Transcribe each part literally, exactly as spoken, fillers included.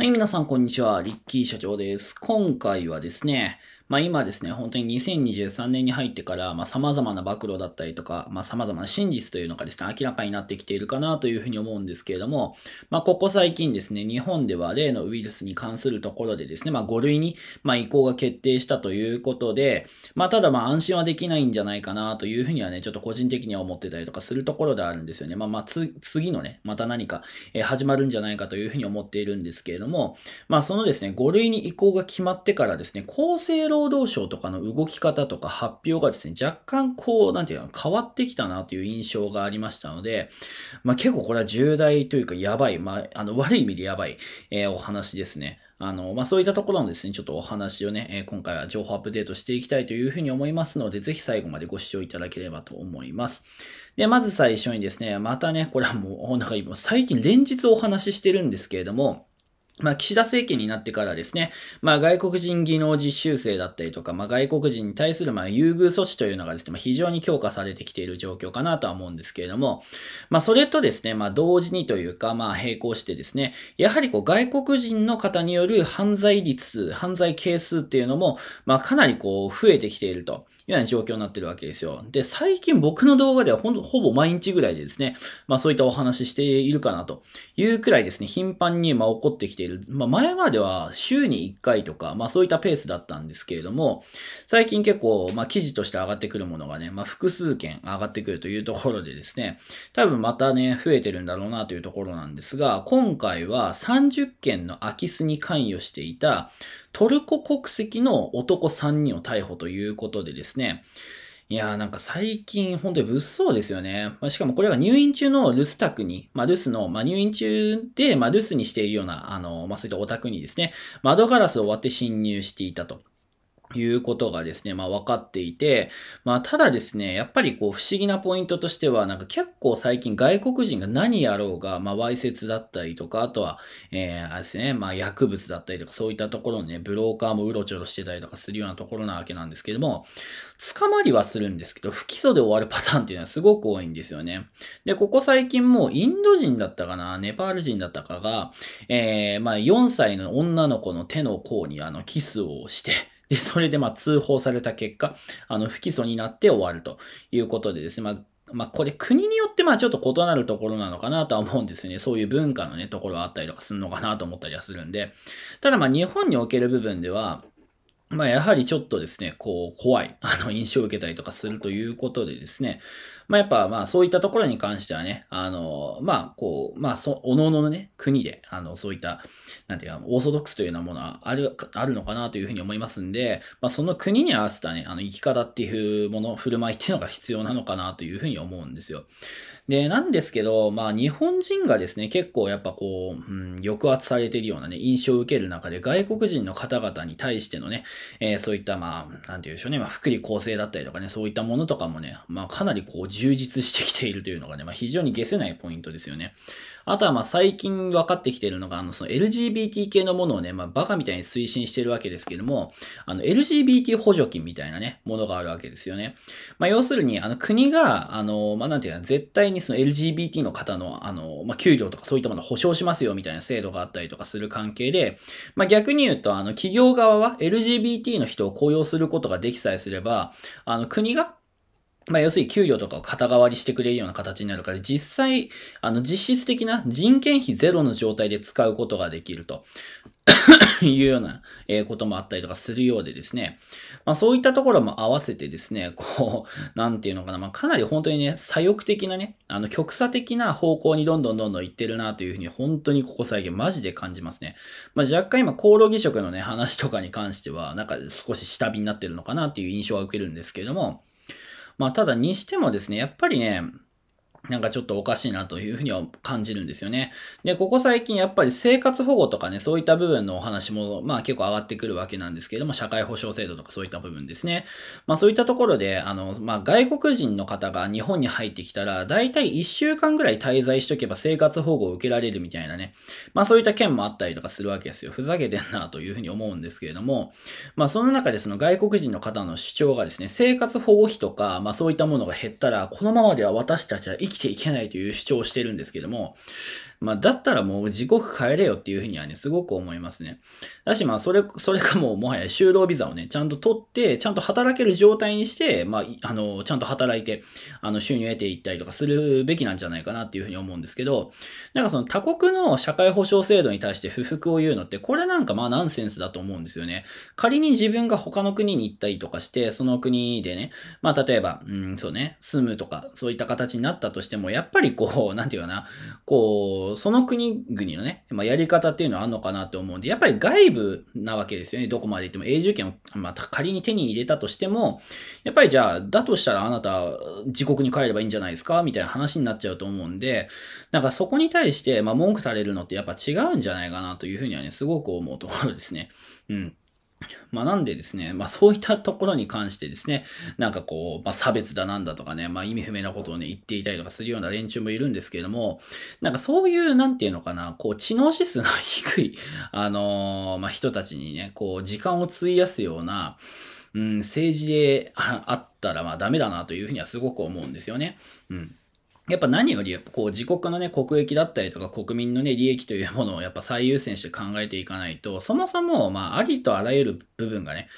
はい、皆さん、こんにちは。リッキー社長です。今回はですね、まあ今ですね、本当ににせんにじゅうさんねんに入ってから、まあ様々な暴露だったりとか、まあ様々な真実というのがですね、明らかになってきているかなというふうに思うんですけれども、まあここ最近ですね、日本では例のウイルスに関するところでですね、まあご類に、まあ移行が決定したということで、まあただまあ安心はできないんじゃないかなというふうにはね、ちょっと個人的には思ってたりとかするところであるんですよね。まあまあつ、次のね、また何か始まるんじゃないかというふうに思っているんですけれども、もまあそのですね、ご類に移行が決まってからですね、厚生労働省とかの動き方とか発表がですね、若干こう、なんていうか、変わってきたなという印象がありましたので、まあ結構これは重大というか、やばい、まあ、あの悪い意味でやばい、えー、お話ですね。あの、まあ、そういったところのですね、ちょっとお話をね、えー、今回は情報アップデートしていきたいというふうに思いますので、ぜひ最後までご視聴いただければと思います。で、まず最初にですね、またね、これはもう、なんか今、最近連日お話ししてるんですけれども、まあ、岸田政権になってからですね、まあ、外国人技能実習生だったりとか、まあ、外国人に対する、まあ、優遇措置というのがですね、まあ、非常に強化されてきている状況かなとは思うんですけれども、まあ、それとですね、まあ、同時にというか、まあ、並行してですね、やはりこう、外国人の方による犯罪率、犯罪係数っていうのも、まあ、かなりこう、増えてきているというような状況になっているわけですよ。で、最近僕の動画ではほんと、ほぼ毎日ぐらいでですね、まあ、そういったお話しているかなというくらいですね、頻繁に、まあ、起こってきている。まあ、前までは週にいっかいとか、まあそういったペースだったんですけれども、最近結構、まあ記事として上がってくるものがね、まあ複数件上がってくるというところでですね、多分またね、増えてるんだろうなというところなんですが、今回はさんじゅっけんの空き巣に関与していたトルコ国籍の男さんにんを逮捕ということでですね、いやーなんか最近本当に物騒ですよね。まあ、しかもこれが入院中の留守宅に、まあ留守の、まあ入院中で、まあ留守にしているような、あの、まあそういったお宅にですね、窓ガラスを割って侵入していたと。いうことがですね、まあ分かっていて、まあただですね、やっぱりこう不思議なポイントとしては、なんか結構最近外国人が何やろうが、まあわいせつだったりとか、あとは、えー、あれですね、まあ薬物だったりとか、そういったところのね、ブローカーもうろちょろしてたりとかするようなところなわけなんですけども、捕まりはするんですけど、不起訴で終わるパターンっていうのはすごく多いんですよね。で、ここ最近もうインド人だったかな、ネパール人だったかが、えー、まあよんさいの女の子の手の甲にあのキスをして、で、それでまあ通報された結果、あの、不起訴になって終わるということでですね、まあ、まあこれ国によってまあちょっと異なるところなのかなとは思うんですよね。そういう文化のね、ところがあったりとかするのかなと思ったりはするんで。ただまあ日本における部分では、まあやはりちょっとですね、こう怖い、あの印象を受けたりとかするということでですね、まあやっぱまあそういったところに関してはね、あの、まあこう、まあそ、おのおののね、国で、あの、そういった、なんていうか、オーソドックスというようなものはある、あるのかなというふうに思いますんで、まあその国に合わせたね、あの生き方っていうもの、振る舞いっていうのが必要なのかなというふうに思うんですよ。で、なんですけど、まあ日本人がですね、結構やっぱこう、うん、抑圧されているようなね、印象を受ける中で、外国人の方々に対してのね、えー、そういった、まあ、なんて言うんでしょうね、まあ、福利厚生だったりとかね、そういったものとかもね、まあ、かなりこう、充実してきているというのがね、まあ、非常に解せないポイントですよね。あとは、まあ、最近分かってきているのが、あの、その エルジービーティー 系のものをね、まあ、バカみたいに推進しているわけですけども、あの、エルジービーティー 補助金みたいなね、ものがあるわけですよね。まあ、要するに、あの、国が、あの、まあ、なんていうか、絶対にその エルジービーティー の方の、あの、まあ、給料とかそういったものを保証しますよみたいな制度があったりとかする関係で、まあ、逆に言うと、あの、企業側は エルジービーティーエルジービーティー の人を雇用することができさえすれば、あの国が、まあ要するに給料とかを肩代わりしてくれるような形になるから、実際、あの実質的な人件費ゼロの状態で使うことができると。いうようなこともあったりとかするようでですね。まあそういったところも合わせてですね、こう、なんていうのかな、まあかなり本当にね、左翼的なね、あの極左的な方向にどんどんどんどん行ってるなというふうに本当にここ最近マジで感じますね。まあ若干今、厚労議職のね、話とかに関しては、なんか少し下火になってるのかなという印象は受けるんですけれども、まあただにしてもですね、やっぱりね、なんかちょっとおかしいなというふうには感じるんですよね。で、ここ最近やっぱり生活保護とかね、そういった部分のお話も、まあ結構上がってくるわけなんですけれども、社会保障制度とかそういった部分ですね。まあそういったところで、あの、まあ外国人の方が日本に入ってきたら、だいたいいっしゅうかんぐらい滞在しとけば生活保護を受けられるみたいなね。まあそういった件もあったりとかするわけですよ。ふざけてんなというふうに思うんですけれども、まあその中でその外国人の方の主張がですね、生活保護費とか、まあそういったものが減ったら、このままでは私たちは生きていけないという主張をしているんですけども、まあ、だったらもう自国帰れよっていうふうにはね、すごく思いますね。だし、まあ、それ、それかもう、もはや就労ビザをね、ちゃんと取って、ちゃんと働ける状態にして、まあ、あの、ちゃんと働いて、あの、収入を得ていったりとかするべきなんじゃないかなっていうふうに思うんですけど、なんかその他国の社会保障制度に対して不服を言うのって、これなんかまあ、ナンセンスだと思うんですよね。仮に自分が他の国に行ったりとかして、その国でね、まあ、例えば、うん、そうね、住むとか、そういった形になったとしても、やっぱりこう、なんていうかな、こう、その国々のね、まあ、やり方っていうのはあるのかなと思うんで、やっぱり外部なわけですよね。どこまで行っても永住権を、まあ、仮に手に入れたとしても、やっぱりじゃあ、だとしたらあなた、自国に帰ればいいんじゃないですかみたいな話になっちゃうと思うんで、なんかそこに対して、まあ、文句垂れるのってやっぱ違うんじゃないかなというふうにはね、すごく思うところですね。うん。まあなんでですね、まあそういったところに関してですね、なんかこう、まあ差別だなんだとかね、まあ意味不明なことをね、言っていたりとかするような連中もいるんですけれども、なんかそういう、なんていうのかな、こう、知能指数の低い、あのー、まあ人たちにね、こう、時間を費やすような、うん、政治であったら、まあダメだなというふうにはすごく思うんですよね。うん。やっぱ何より、やっぱこう、自国のね、国益だったりとか、国民のね、利益というものをやっぱ最優先して考えていかないと、そもそも、まあ、ありとあらゆる部分がね、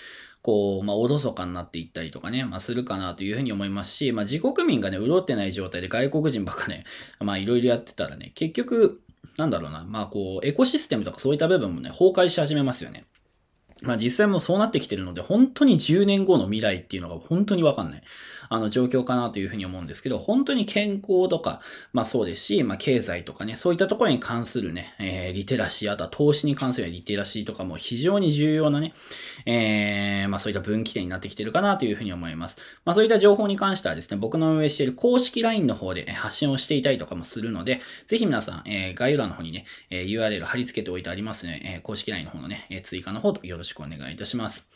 こう、まあ、おろそかになっていったりとかね、まあ、するかなというふうに思いますし、まあ、自国民がね、潤ってない状態で外国人ばっかね、まあ、いろいろやってたらね、結局、なんだろうな、まあ、こう、エコシステムとかそういった部分もね、崩壊し始めますよね。まあ実際もうそうなってきてるので、本当にじゅうねんごの未来っていうのが本当にわかんない、あの状況かなというふうに思うんですけど、本当に健康とか、まあそうですし、まあ経済とかね、そういったところに関するね、えー、リテラシー、あとは投資に関するリテラシーとかも非常に重要なね、えー、まあそういった分岐点になってきてるかなというふうに思います。まあそういった情報に関してはですね、僕の運営している公式 ライン の方で発信をしていたりとかもするので、ぜひ皆さん、えー、概要欄の方にね、えー、ユーアールエル 貼り付けておいてありますね、えー、公式 ライン の方のね、えー、追加の方とよろしくよろしくお願いいたします。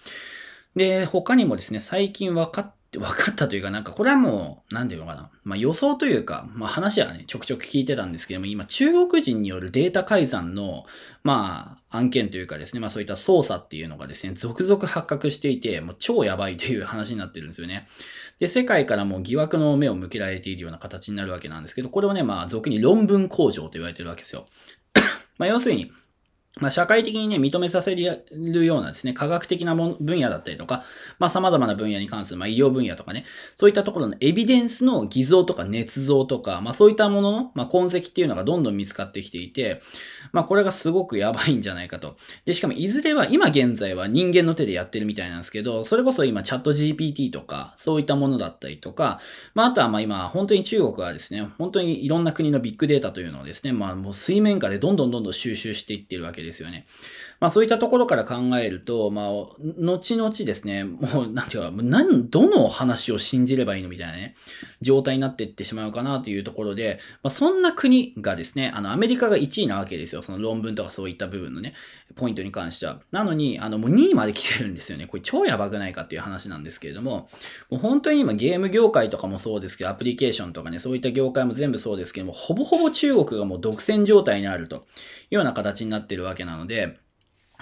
で、他にもですね、最近分かって、分かったというか、なんかこれはもう、なんていうのかな、まあ予想というか、まあ話はね、ちょくちょく聞いてたんですけども、今、中国人によるデータ改ざんの、まあ、案件というかですね、まあそういった捜査っていうのがですね、続々発覚していて、もう超やばいという話になってるんですよね。で、世界からもう疑惑の目を向けられているような形になるわけなんですけど、これをね、まあ俗に論文工場と言われてるわけですよ。まあ要するに、まあ社会的にね、認めさせるようなですね、科学的な分野だったりとか、まあ様々な分野に関する、まあ医療分野とかね、そういったところのエビデンスの偽造とか捏造とか、まあそういったものの、まあ痕跡っていうのがどんどん見つかってきていて、まあこれがすごくやばいんじゃないかと。で、しかもいずれは、今現在は人間の手でやってるみたいなんですけど、それこそ今チャット ジーピーティー とか、そういったものだったりとか、まああとはまあ今、本当に中国はですね、本当にいろんな国のビッグデータというのをですね、まあもう水面下でどんどんどんどん収集していってるわけです。ですよね。まあそういったところから考えると、まあ、後々ですね、もう、なんていうか、何、どの話を信じればいいのみたいなね、状態になっていってしまうかなというところで、まあそんな国がですね、あの、アメリカがいちいなわけですよ。その論文とかそういった部分のね、ポイントに関しては。なのに、あの、もうにいまで来てるんですよね。これ超やばくないかっていう話なんですけれども、もう本当に今ゲーム業界とかもそうですけど、アプリケーションとかね、そういった業界も全部そうですけども、ほぼほぼ中国がもう独占状態にあるというような形になっているわけです。わけなので、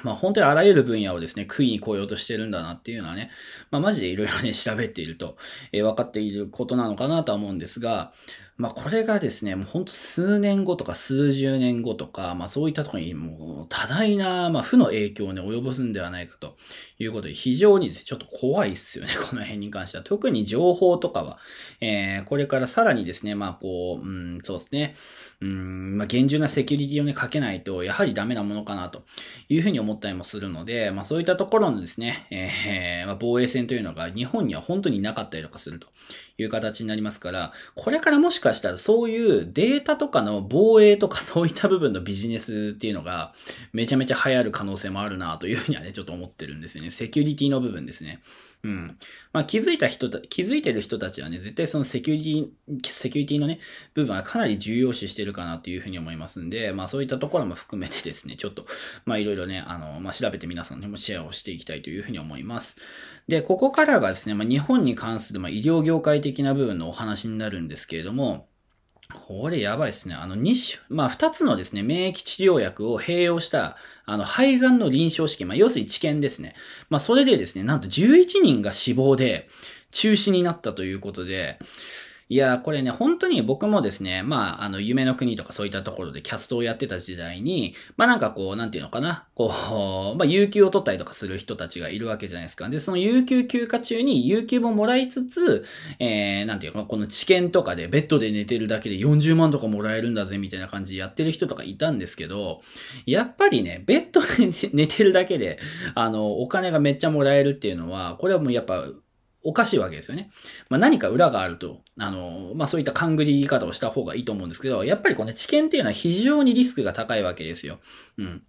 まあ本当にあらゆる分野をですね、食いに来ようとしてるんだなっていうのはね、まあマジでいろいろね、調べていると、えー、分かっていることなのかなとは思うんですが、まあこれがですね、もうほんと数年後とか数十年後とか、まあそういったところにもう多大な、まあ、負の影響をね、及ぼすんではないかということで、非常にですね、ちょっと怖いですよね、この辺に関しては。特に情報とかは、えー、これからさらにですね、まあこう、うん、そうですね、うん、まあ厳重なセキュリティをね、かけないと、やはりダメなものかなというふうに思ったりもするので、まあそういったところのですね、えーまあ、防衛線というのが日本には本当になかったりとかするという形になりますから、これからもしもしかしたらそういうデータとかの防衛とかそういった部分のビジネスっていうのがめちゃめちゃ流行る可能性もあるなというふうにはね、ちょっと思ってるんですよね。セキュリティの部分ですね。うん。まあ気づいた人た、気づいてる人たちはね、絶対そのセキュリティ、セキュリティのね、部分はかなり重要視してるかなというふうに思いますんで、まあそういったところも含めてですね、ちょっと、まあいろいろね、あの、まあ調べて皆さんにもシェアをしていきたいというふうに思います。で、ここからがですね、まあ日本に関するまあ医療業界的な部分のお話になるんですけれども、これやばいですね。あのに種、まあふたつのですね、免疫治療薬を併用した、あの、肺がんの臨床試験、まあ要するに治験ですね。まあそれでですね、なんとじゅういちにんが死亡で中止になったということで、いやー、これね、本当に僕もですね、まあ、あの、夢の国とかそういったところでキャストをやってた時代に、まあなんかこう、なんていうのかな、こう、まあ、有給を取ったりとかする人たちがいるわけじゃないですか。で、その有給休暇中に有給ももらいつつ、えー、なんていうか、この治験とかでベッドで寝てるだけでよんじゅうまんとかもらえるんだぜ、みたいな感じでやってる人とかいたんですけど、やっぱりね、ベッドで寝てるだけで、あの、お金がめっちゃもらえるっていうのは、これはもうやっぱ、おかしいわけですよね。まあ、何か裏があると、あの、まあ、そういった勘繰り言い方をした方がいいと思うんですけど、やっぱりこの治験っていうのは非常にリスクが高いわけですよ。うん。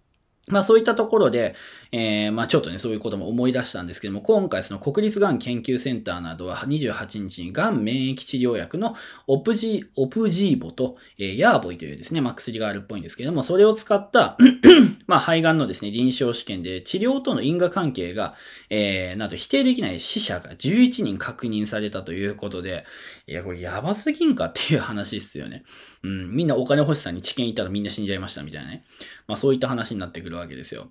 まあそういったところで、えー、まあちょっとね、そういうことも思い出したんですけども、今回その国立がん研究センターなどはにじゅうはちにちにがん免疫治療薬のオプジ、オプジーボと、えー、ヤーボイというですね、まあ薬があるっぽいんですけども、それを使った、まあ肺がんのですね、臨床試験で治療との因果関係が、えー、なんと否定できない死者がじゅういちにん確認されたということで、いや、これやばすぎんかっていう話ですよね。うん、みんなお金欲しさに治験行ったらみんな死んじゃいましたみたいなね。まあそういった話になってくるわけですよ。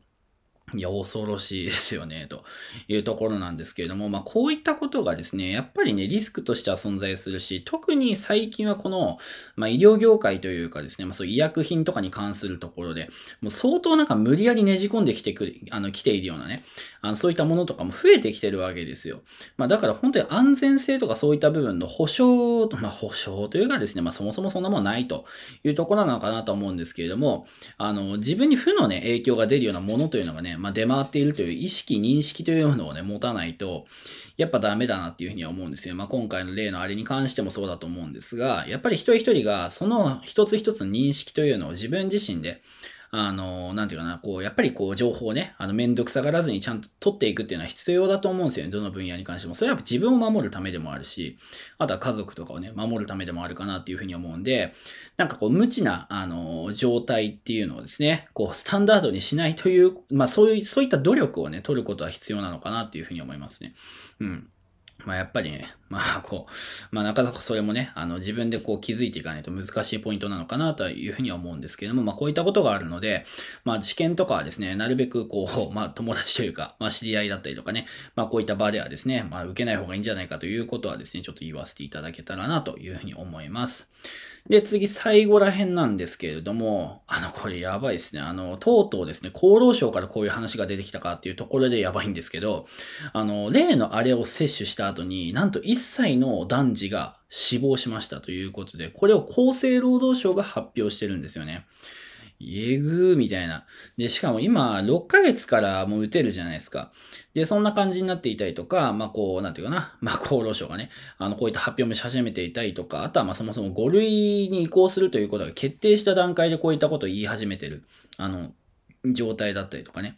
いや、恐ろしいですよね、というところなんですけれども、まあ、こういったことがですね、やっぱりね、リスクとしては存在するし、特に最近はこの、まあ、医療業界というかですね、まあ、そう医薬品とかに関するところで、もう相当なんか無理やりねじ込んできてくる、あの、来ているようなね、あの、そういったものとかも増えてきてるわけですよ。まあ、だから本当に安全性とかそういった部分の保証、まあ、保証というかですね、まあ、そもそもそんなもんないというところなのかなと思うんですけれども、あの、自分に負のね、影響が出るようなものというのがね、まあ、出回っているという意識、認識というものをね、持たないと、やっぱダメだなっていうふうには思うんですよ。まあ、今回の例のあれに関してもそうだと思うんですが、やっぱり一人一人が、その一つ一つの認識というのを自分自身で、あの、なんていうかな、こう、やっぱりこう、情報をね、あの、めんどくさがらずにちゃんと取っていくっていうのは必要だと思うんですよね。どの分野に関しても。それは自分を守るためでもあるし、あとは家族とかをね、守るためでもあるかなっていうふうに思うんで、なんかこう、無知な、あの、状態っていうのをですね、こう、スタンダードにしないという、まあ、そういう、そういった努力をね、取ることは必要なのかなっていうふうに思いますね。うん。まあやっぱりね、まあこう、まあなかなかそれもね、あの自分でこう気づいていかないと難しいポイントなのかなというふうには思うんですけれども、まあこういったことがあるので、まあ治験とかはですね、なるべくこう、まあ友達というか、まあ知り合いだったりとかね、まあこういった場ではですね、まあ受けない方がいいんじゃないかということはですね、ちょっと言わせていただけたらなというふうに思います。で、次最後ら辺なんですけれども、あのこれやばいですね。あの、とうとうですね、厚労省からこういう話が出てきたかっていうところでやばいんですけど、あの、例のあれを接種した後になんといっさいの男児が死亡しましたということで、これを厚生労働省が発表してるんですよね。えぐーみたいな。で、しかも今、ろっかげつからもう打てるじゃないですか。で、そんな感じになっていたりとか、まあ、こう、なんていうかな。まあ、厚労省がね、あの、こういった発表もし始めていたりとか、あとは、ま、そもそもごるいに移行するということが決定した段階でこういったことを言い始めてる。あの、状態だったりとかね。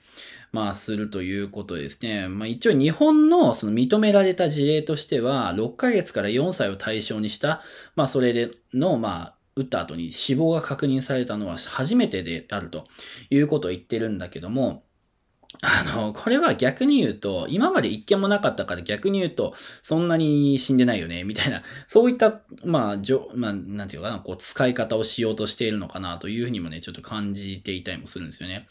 まあ、するということですね。まあ、一応日本のその認められた事例としては、ろっかげつからよんさいを対象にした、まあ、それでの、まあ、打った後に死亡が確認されたのは初めてであるということを言ってるんだけども、あの、これは逆に言うと、今まで一件もなかったから逆に言うと、そんなに死んでないよね、みたいな、そういった、まあ、じょ、まあ、なんていうかな、こう、使い方をしようとしているのかなというふうにもね、ちょっと感じていたりもするんですよね。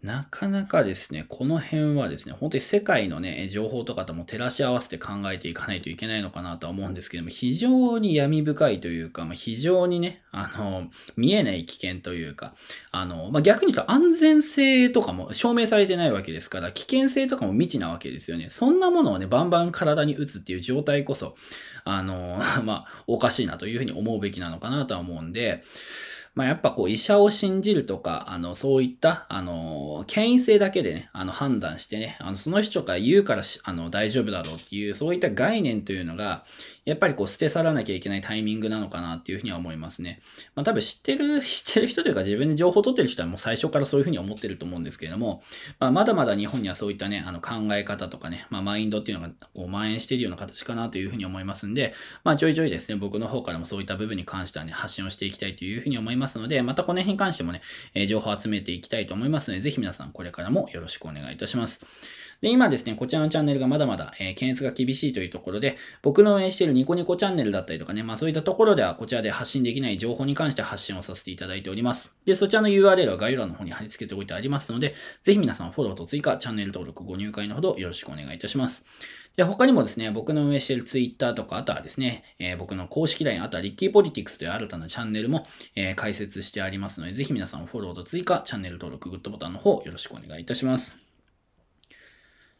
なかなかですね、この辺はですね、本当に世界のね、情報とかとも照らし合わせて考えていかないといけないのかなとは思うんですけども、非常に闇深いというか、まあ、非常にね、あの、見えない危険というか、あの、まあ、逆に言うと安全性とかも証明されてないわけですから、危険性とかも未知なわけですよね。そんなものをね、バンバン体に打つっていう状態こそ、あの、まあ、おかしいなというふうに思うべきなのかなとは思うんで、まあやっぱこう医者を信じるとか、あのそういった、あの、権威性だけでね、あの判断してね、あのその人が言うからあの大丈夫だろうっていう、そういった概念というのが、やっぱりこう捨て去らなきゃいけないタイミングなのかなっていうふうには思いますね。まあ多分知ってる、知ってる人というか自分で情報を取ってる人はもう最初からそういうふうに思ってると思うんですけれども、まあまだまだ日本にはそういったね、あの考え方とかね、まあマインドっていうのがこう蔓延しているような形かなというふうに思いますんで、まあちょいちょいですね、僕の方からもそういった部分に関してはね、発信をしていきたいというふうに思います。ますので、またこの辺に関してもね、えー、情報を集めていきたいと思いますので、ぜひ皆さんこれからもよろしくお願いいたします。で、今ですね、こちらのチャンネルがまだまだ、えー、検閲が厳しいというところで、僕の運営しているニコニコチャンネルだったりとかね、まあそういったところではこちらで発信できない情報に関して発信をさせていただいております。で、そちらの ユーアールエル は概要欄の方に貼り付けておいてありますので、ぜひ皆さんフォローと追加、チャンネル登録、ご入会のほどよろしくお願いいたします。で、他にもですね、僕の運営している Twitter とか、あとはですね、えー、僕の公式 ライン、あとはリッキーポリティクスという新たなチャンネルも、えー、開設してありますので、ぜひ皆さんフォローと追加、チャンネル登録、グッドボタンの方よろしくお願いいたします。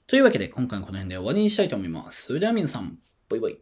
というわけで、今回のこの辺で終わりにしたいと思います。それでは皆さん、バイバイ。